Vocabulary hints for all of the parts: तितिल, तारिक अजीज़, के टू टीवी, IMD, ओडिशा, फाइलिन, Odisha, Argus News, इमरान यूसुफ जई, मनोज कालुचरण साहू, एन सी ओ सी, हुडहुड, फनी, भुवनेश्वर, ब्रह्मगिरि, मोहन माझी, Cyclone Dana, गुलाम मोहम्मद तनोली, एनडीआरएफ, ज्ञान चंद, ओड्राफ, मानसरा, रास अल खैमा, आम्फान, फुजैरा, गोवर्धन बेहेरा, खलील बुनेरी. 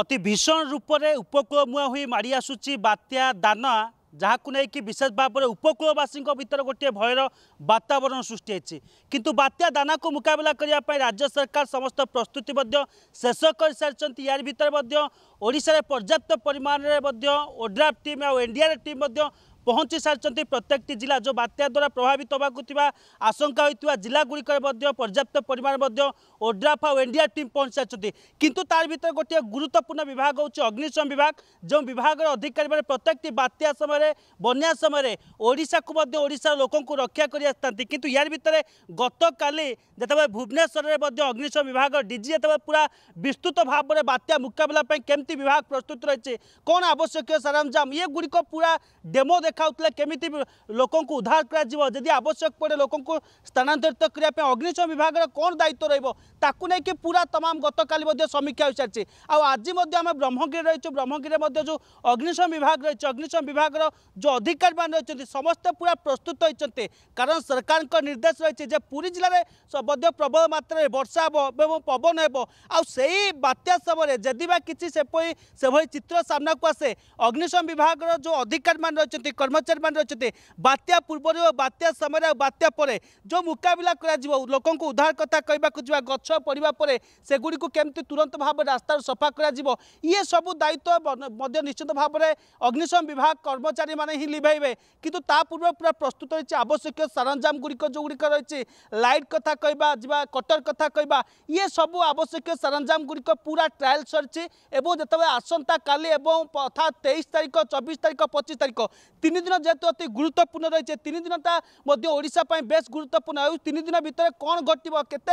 अति भीषण रूप से उपकूलमुहां हुई माड़ी आसुची बात्या दाना जहाँकू नहीं कि विशेष भाव में उपकूलवासी भितर गोटे भयर वातावरण सृष्टि किंतु बात्या दाना को मुकाबला करने राज्य सरकार समस्त प्रस्तुति शेष कर सारी। यार भितर ओडिशा पर्याप्त परिमाण में ओड्राफ टीम और एनडीआरएफ टीम पहुंची सारी। प्रत्येक जिला जो बात्या द्वारा प्रभावित होगा आशंका होता जिलागुड़िक पर्याप्त परिमाण में ओड्राफ और एनडीआरएफ टीम पहुंच सारी। किंतु तार भीतर गोटे गुरुत्वपूर्ण विभाग होची अग्निशम विभाग जो विभाग अधिकारी मैंने प्रत्येक बात्या समय बन्या समय ओडिशा को ओडिशार लोक रक्षा करते किंतु यार भीतर गत काली जब भुवनेश्वर में अग्निशम विभाग डीजी जब पूरा विस्तृत भाव में बात्या मुकाबला केमती विभाग प्रस्तुत रही कौन आवश्यक सरंजाम ये गुड़िक पूरा डेमो खाउतले केमिति लोकों को उद्धार कराजिवो यदि आवश्यक पड़े लोकों को स्थानांतरित करिया पे अग्निशम विभाग कौन दायित्व रहिबो ताकू नहीं कि पूरा तमाम गत काली मध्ये समीक्षा होसारछि। आ आज मध्ये हम ब्रह्मगिरि रहिछु ब्रह्मगिरि मध्ये जो अग्निशम विभाग रहिछ अग्निशम विभाग जो अधिकारी मान रहिछथि समस्त पूरा प्रस्तुत होइछथि कारण सरकार को निर्देश रहिछ जे पूरी जिले में सबद्ध प्रबल मात्रा रे वर्षा एवं पवन हेबो आ सेही बात्या समय यदि बा किछि सेभई चित्र सामना को आसे अग्निशम विभाग जो अधिकारी मान रहिछथि कर्मचारी मान रही बात्या पूर्वर और बात्या समय बात्या परे जो मुकाबला लोक उद्धार कथा कहवा गछ पड़ापर सेगुड़ी केमती तुरंत भाव रास्तार सफा ये सबू दायित्व निश्चित भाव में अग्निशम विभाग कर्मचारी मैंने ही लिभे किंतु ता पूर्व पूरा प्रस्तुत रही आवश्यक सरंजाम गुड़िक जो गुड़िक रही लाइट कथा कहवा कटर कथा कहवा ये सबू आवश्यक सरंजाम गुड़िक पूरा ट्राएल सरी जो आसंता काली अर्थात 23 तारीख 24 तारीख 25 तारीख 3 दिन जेहेतु अति गुरुत्वपूर्ण रही है 3 दिन बेस गुरुत्वपूर्ण है 3 दिन भितर कौन घटना केत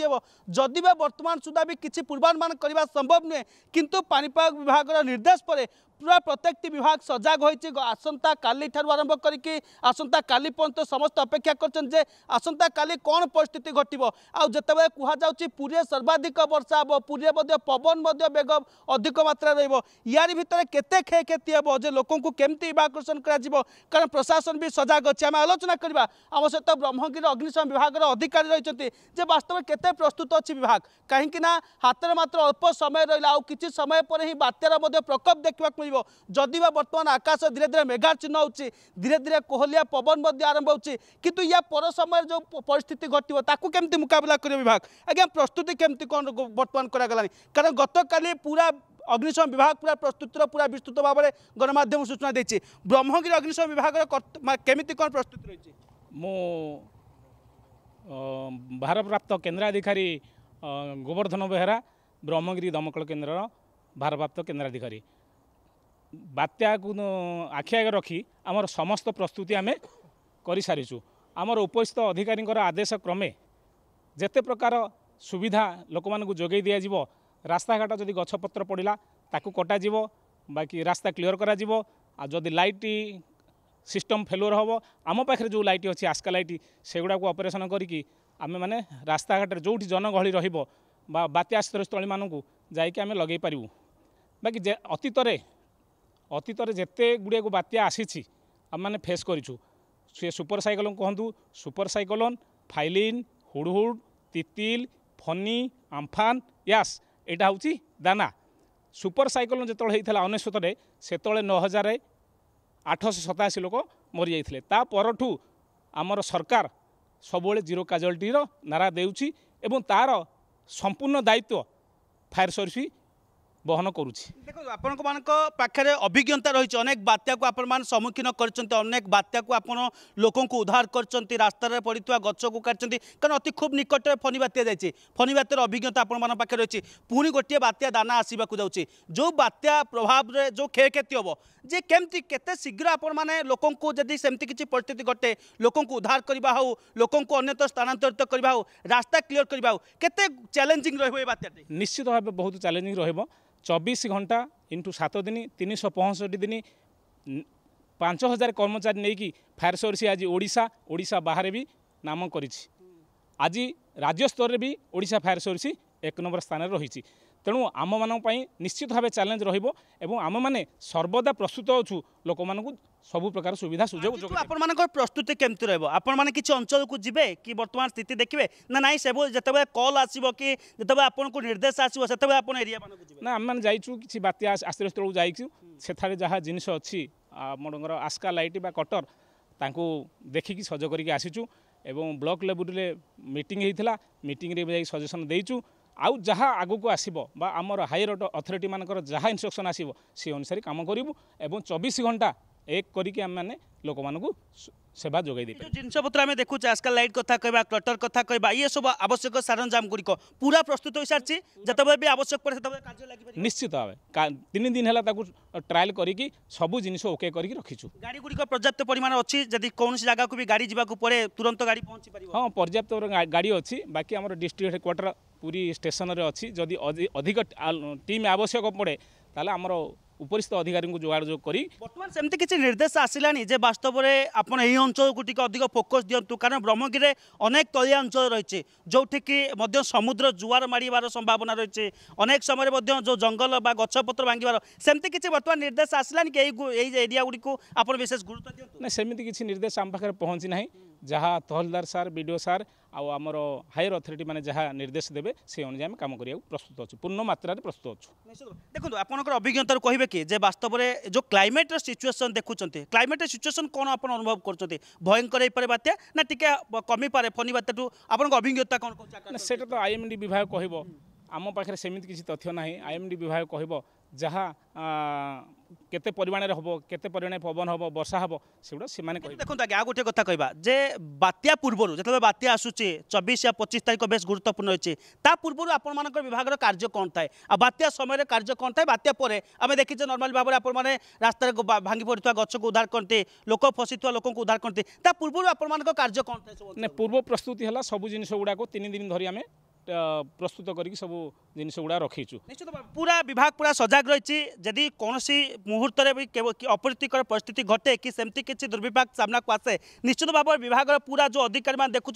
हम जदि वर्तमान सुधा भी किसी पूर्वानुमान करने संभव नुहे किंतु पानीपाग विभाग निर्देश पर पूरा प्रत्येक विभाग सजग होती आसंता काली ठार आरंभ करके आसंता काली पर्यंत समस्त अपेक्षा करते आसंता काली कौन परिस्थिति घटव आते कहुच्छी पुरी सर्वाधिक वर्षा हे पुरी पवन बेग अधिक मात्रा रही भितर केते क्षयति हे जो लोक केमती आकर्षण करण प्रशासन भी सजग अच्छे आम आलोचना करवा आम सहित ब्रह्मगिरि अग्निशम विभाग अधिकारी रही वास्तव में केते प्रस्तुत अच्छी विभाग कहीं हाथ में मात्र अल्प समय रहा आ कि समय पर ही बात्यार प्रकोप देखा जदि वर्तमान आकाश धीरे धीरे मेघार चिन्ह होती धीरे धीरे कोहलिया पवन आरंभ होती किंतु या पर समय जो परिस्थिति घटव ताकू केमती मुकाबला कर विभाग आज्ञा प्रस्तुति केमती कौन वर्तमान करागलानी कारण गत काली पूरा अग्निशम विभाग पूरा प्रस्तुतिर पूरा विस्तृत भाव में गणमाध्यम सूचना देछि। ब्रह्मगिरि अग्निशम विभाग केमिति कौन प्रस्तुति रही मु भारप्राप्त केन्द्राधिकारी गोवर्धन बेहेरा ब्रह्मगिरि दमकल केन्द्र भारप्राप्त केन्द्राधिकारी बात्या आखि आगे रखी आमर समस्त प्रस्तुति आम कर सारीचु आमर उपस्थित अधिकारी आदेश क्रमे जेते प्रकार सुविधा लोक मानक जोगे दिया दिज्व रास्ताघाट जदि गछपत्र पड़ा ताकू कटा जीव बाकी रास्ता क्लीयर करा जीव आ जदि लाइट सिस्टम फेलोर हम आम पाखे जो लाइट अच्छी आस्का लाइट से गुड़ा को ऑपरेशन करी आम मैंने रास्ताघाट जो जनगहली रत्या आश्रयस्थल मानू जामें लगे पारू बाकी अतीतर जिते गुड़े बात्या आसी आम मैंने फेस करूँ सी सुपर साइक्लोन कहतु super cyclone फाइलिन हुडहुड तितिल फनी आम्फान Yaas यहाँ हूँ दाना सुपर साइक्लोन जो होता 19 से 9,887 लोक मरी जाते तापर आमर सरकार सबुले जीरो काजुआलिटी नारा देउछि एवं तार संपूर्ण दायित्व फायर सर्विस बहन करुछि। देखो आपण पाखे अभिज्ञता रही अनेक बात्या को आपण सम्मुखीन करनेक बात्या को आपण लोक उद्धार कर रास्तार पड़ता गच को काटि कारण अति खूब निकट फनी बात्या जाइए फनी बात्यार अभिज्ञता आपखे रही पुणी गोटे बात्या दाना आसवाक जाऊँगी जो बात्या प्रभाव में जो क्षयति हे जे केमती केते शीघ्र आपण मैंने लोकंकु जदि सेमती किछि परिस्थिति घटे लोकंकु उद्धार करबा हो लोकंकु अन्यत्र स्थानांतरित करबा हो रास्ता क्लियर करबा हो केते चैलेंजिंग रहबो ए बात्याते निश्चित भाव बहुत चैलेंजिंग रहबो 24 घंटा इंटू 7 दिन 365 दिन 5,000 कर्मचारी नहीं फायर सर्विस आज ओडिशा ओडिशा बाहर भी नाम करिछि आज राज्य स्तर रे भी ओडिशा फायर सर्विस 1 नंबर स्थान रही तेणु आम मानी निश्चित भाव चैलेंज रहिबो एवं आम माने सर्वदा प्रस्तुत अछु लोक मानकु सबु प्रकार सुविधा सुजोग जोग। आपण मानकर प्रस्तुति केमति रहबो? आपण माने किछ अंचल को जिबे कि वर्तमान स्थिति देखिबे ना नाइ सेबो जतबे कॉल आसीबो कि जतबे आपण को निर्देश आसीबो सेतबे आपण एरिया मानकु जिबे ना? हम माने जाइछु किछ बात्या आश्रय स्थल जाइछु सेथारे जहा जिनिस अछि मोडंगर आस्का लाइट बा कटर तांको देखि कि सजो करिक आसीछु एवं ब्लॉक लेवल रे मीटिंग हेइथिला मीटिंग रे जाई सजेशन देइछु आउ जहाँ आगु को आसब आमर हायर अथॉरिटी मानकर जहाँ इंस्ट्रक्शन आसब से अनुसार काम करूँ एवं 24 घंटा एक करिके आम मैंने लोक मानू सेवा जोगाई देबे। जिनस पत्र आम देखु आजकल लाइट कथा कहबा क्लटर कथा कहबा ये सब आवश्यक सरंजाम गुड़िक पूरा प्रस्तुत हो सारी जतबे भी आवश्यक पड़े तब कार्य लागि निश्चित भाव 3 दिन है ट्रायल करी सब जिनस ओके करी रखीचु। गाड़ी गुड़िक पर्याप्त परिमाण अच्छी जदि कौन जगह को भी गाड़ी जावाक पड़े तुरंत गाड़ी पहुँची पार? हाँ पर्याप्त गाड़ी अच्छी बाकी आम डिस्ट्रिक्ट हेडक्वार्टर पूरी स्टेशन में अच्छी जदि अधिक टीम आवश्यक पड़े ताले आमर उपरिस्थ अधिकारी को जोगाड़ जोग करी। बर्तमान सेमती किसी निर्देश आसिलानी जे वास्तव में आपन एही अंचल को टिके अधिक फोकस दियंतु कारण ब्रह्मगिरि अनेक तलिया अंचल रही जोठी कि मध्य समुद्र जुआर मारिबार संभावना रही अनेक समय मध्य जो जंगल बा गछपत्र भांगिबार सेमती किसी बर्तमान निर्देश आसिलानी कि एही एरिया गुडी को आपन विशेष गुरुत्व दियंतु ना? सेमती किसी निर्देश आम पाखरे पहुंची नाही जहाँ तहसीलदार सार बीडीओ सार आउ आमर हायर अथॉरिटी माने जहाँ निर्देश देबे से अनुसार काम करिया प्रस्तुत अच्छे पूर्ण मात्रा रे प्रस्तुत अच्छे। देखो आपनकर अभिज्ञता कहिबे कि जे वास्तव रे जो क्लाइमेट रे सिचुएशन देखुचंते क्लाइमेट रे सिचुएशन कोन आपन अनुभव करचते भयंकर हे पारे बात्या ना टिके कमी पारे फनी बात्याटू आपनकर अभिज्ञता कोन कोन? सेटा तो आईएमडी विभाग कहिबो आम पाखरे सेमिति किसी तथ्य नाही। आईएमडी विभाग कहिबो जहाँ केते परिमाण रे हबो केते परिमाण पवन हबो वर्षा हबो सेगुडा से माने कहि। देखो आ गोटे कथा कहबा जे बात्या पूर्व जतबे बात्या आसुचे 24 या 25 तारिख बेस गुरुत्वपूर्ण अछि ता पूर्व आपण मानकर विभाग रो कार्य कोन थाए आ बात्या समय रे कार्य कोन थाए? बात्या परे आमे देखि जे नॉर्मल भाबरे आपण माने रास्ता रे भांगी पड़तवा गछ को उद्धार करते लोक फसितवा लोक को उद्धार करते ता पूर्व आपण मानकर कार्य कोन थाए? ने पूर्व प्रस्तुति हला सब जिनिस गुडा को 3 दिन धरि आमे प्रस्तुत करी सब जिनस गुड़ा रखीचु। निश्चित पूरा विभाग पूरा सजग रही जदि कौन मुहूर्त भी अपरितिकर परिस्थिति घटे कि सेमती किसी दुर्विपाक सामना को आसे निश्चित भाव विभाग पूरा जो अधिकारी मान देखुं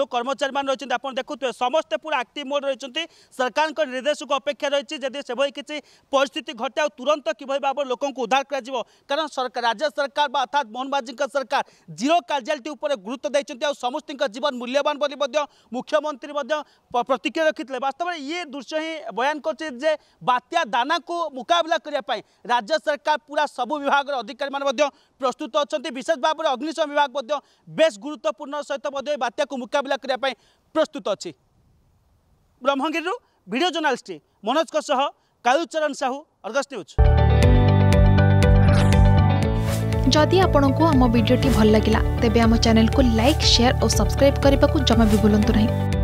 जो कर्मचारी मान रही आप देखुए समस्ते पूरा आक्टिव मोड रही सरकार के निर्देश को अपेक्षा रही जदि से किसी परिस्थिति घटे आ तुरंत किभ भाव लोक उद्धार करण सरकार राज्य सरकार अर्थात मोहन माझी सरकार जीरो कार्यालिटी गुरुत्व देते समस्त जीवन मूल्यवान मुख्यमंत्री प्रतिक्रिया रखिते वास्तव में ये दृश्य ही बयान करते बात्या दाना को मुकाबला करने राज्य सरकार पूरा सबू विभाग अधिकारी मान प्रस्तुत अच्छा विशेष भाव में अग्निशम विभाग बेस गुरुत्वपूर्ण सहित बात्या को मुकाबला करने प्रस्तुत अच्छी। ब्रह्मगिरि video journalist मनोज कालुचरण साहू, Argus news. जदि आपंक आम भिडी भल लगा तेब चैनल को लाइक शेयर और सब्सक्राइब करने को जमा भी बुलां नहीं।